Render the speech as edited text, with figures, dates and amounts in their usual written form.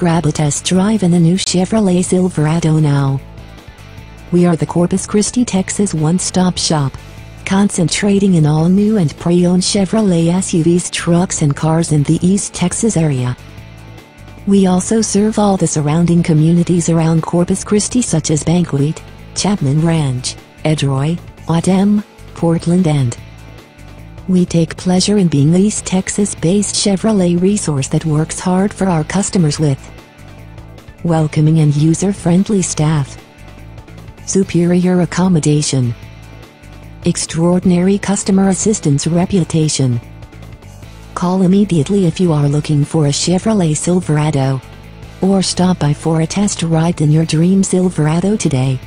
Grab a test drive in the new Chevrolet Silverado now. We are the Corpus Christi, Texas one-stop shop, concentrating in all new and pre-owned Chevrolet SUVs, trucks and cars in the East Texas area. We also serve all the surrounding communities around Corpus Christi, such as Banquete, Chapman Ranch, Edroy, Autumn, Portland and we take pleasure in being the East Texas-based Chevrolet resource that works hard for our customers with welcoming and user-friendly staff, superior accommodation, extraordinary customer assistance reputation. Call immediately if you are looking for a Chevrolet Silverado, or stop by for a test ride in your dream Silverado today.